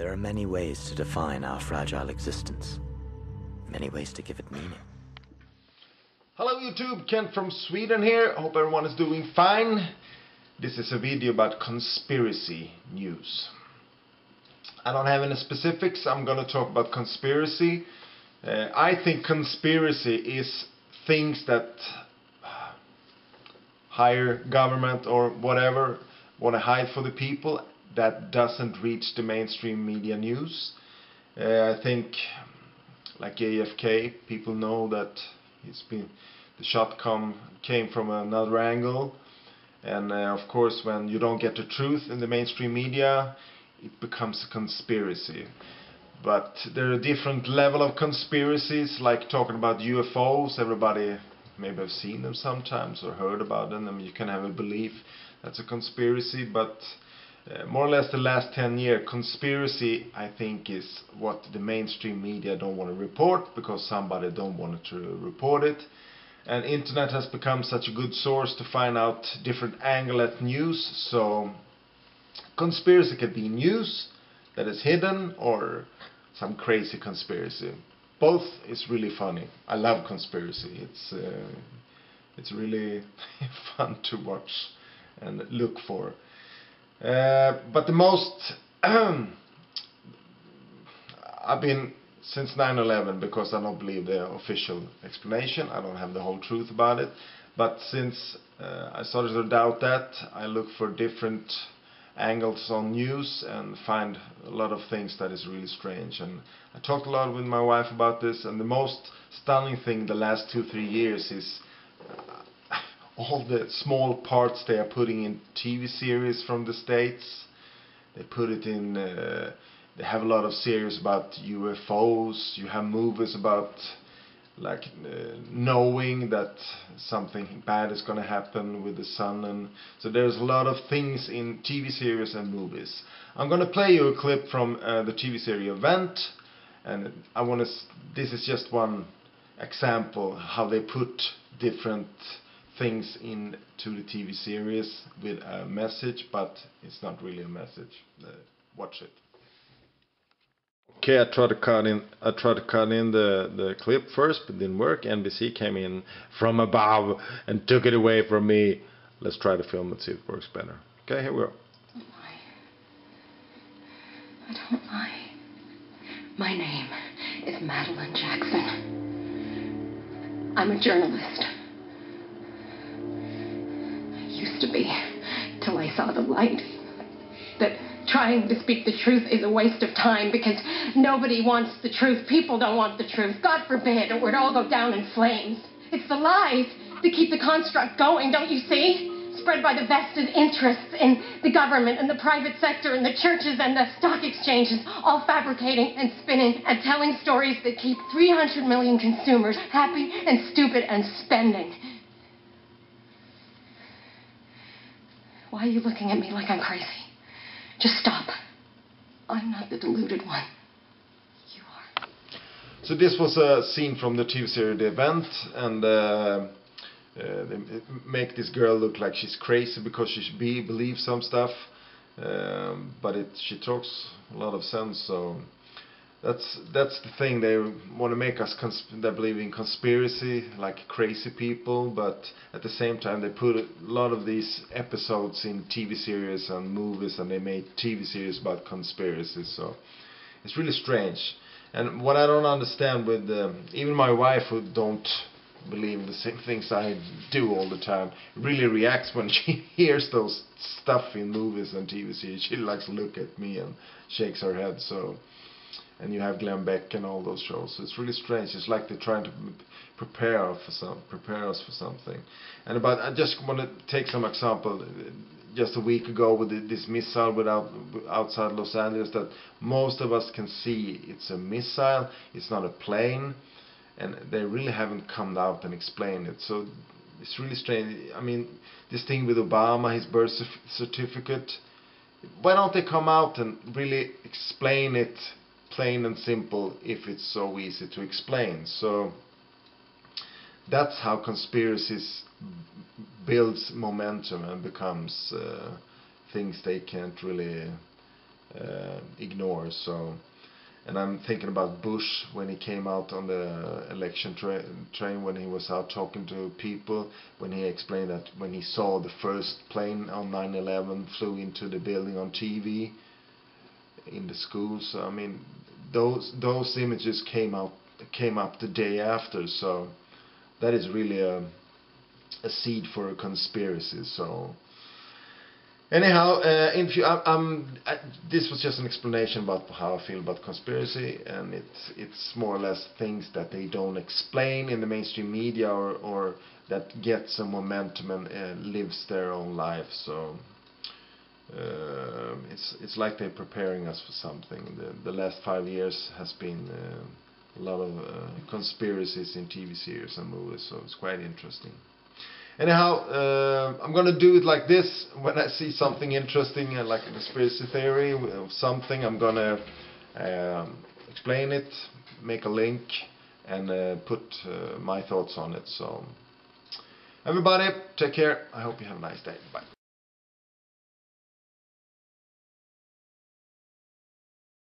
There are many ways to define our fragile existence. Many ways to give it meaning. Hello YouTube, Kent from Sweden here. Hope everyone is doing fine. This is a video about conspiracy news. I don't have any specifics. I'm going to talk about conspiracy. I think conspiracy is things that higher government or whatever want to hide for the people that doesn't reach the mainstream media news. I think, like AFK, people know that the shot came from another angle, and of course, when you don't get the truth in the mainstream media, it becomes a conspiracy. But there are different level of conspiracies, like talking about UFOs. Everybody maybe have seen them sometimes or heard about them, and you can have a belief that's a conspiracy. But more or less the last 10 years, conspiracy, I think, is what the mainstream media don't want to report because somebody don't want to report it. And internet has become such a good source to find out different angle at news. So conspiracy could be news that is hidden or some crazy conspiracy. Both is really funny. I love conspiracy. It's really fun to watch and look for. But the most I've been since 9/11, because I don't believe the official explanation, I don't have the whole truth about it, but since I started to doubt that, I look for different angles on news and find a lot of things that is really strange. And I talked a lot with my wife about this, and the most stunning thing the last 2-3 years is all the small parts they are putting in TV series from the States. They put it in, they have a lot of series about UFOs. You have movies about, like, knowing that something bad is going to happen with the sun. And so there's a lot of things in TV series and movies. I'm going to play you a clip from the TV series Event, and I want to, this is just one example how they put different things into the TV series with a message, but it's not really a message. Watch it. Okay, I tried to cut in the clip first, but it didn't work. NBC came in from above and took it away from me. Let's try to film and see if it works better. Okay, here we go. Don't lie. I don't lie. My name is Madeline Jackson. I'm a journalist. Used to be, till I saw the light. That trying to speak the truth is a waste of time because nobody wants the truth. People don't want the truth. God forbid, or we'd all go down in flames. It's the lies that keep the construct going, don't you see? Spread by the vested interests in the government and the private sector and the churches and the stock exchanges, all fabricating and spinning and telling stories that keep 300 million consumers happy and stupid and spending. Why are you looking at me like I'm crazy? Just stop. I'm not the deluded one. You are. So this was a scene from the TV series The Event, and they make this girl look like she's crazy because she believes some stuff, but she talks a lot of sense. So that's the thing, they want to make us they believe in conspiracy like crazy people, but at the same time they put a lot of these episodes in TV series and movies, and they made TV series about conspiracies. So it's really strange. And what I don't understand with even my wife, who don't believe the same things I do all the time, really reacts when she hears those stuff in movies and TV series. She likes to look at me and shakes her head. So, and you have Glenn Beck and all those shows. So it's really strange. It's like they're trying to prepare us for something. And about, I just want to take some example. Just a week ago, with this missile outside Los Angeles, that most of us can see, it's a missile. It's not a plane, and they really haven't come out and explained it. So it's really strange. I mean, this thing with Obama, his birth certificate. Why don't they come out and really explain it? Plain and simple, if it's so easy to explain. So that's how conspiracies builds momentum and becomes things they can't really ignore. So, and I'm thinking about Bush when he came out on the election train, when he was out talking to people, when he explained that when he saw the first plane on 9/11 flew into the building on TV in the schools. I mean, those images came up the day after, so that is really a seed for a conspiracy. So anyhow, this was just an explanation about how I feel about conspiracy, and it's more or less things that they don't explain in the mainstream media, or that get some momentum and lives their own life. So it's like they're preparing us for something. The last 5 years has been a lot of conspiracies in TV series and movies, so it's quite interesting. Anyhow, I'm gonna do it like this. When I see something interesting, like a conspiracy theory of something, I'm gonna explain it, make a link, and put my thoughts on it. So, everybody, take care. I hope you have a nice day. Bye.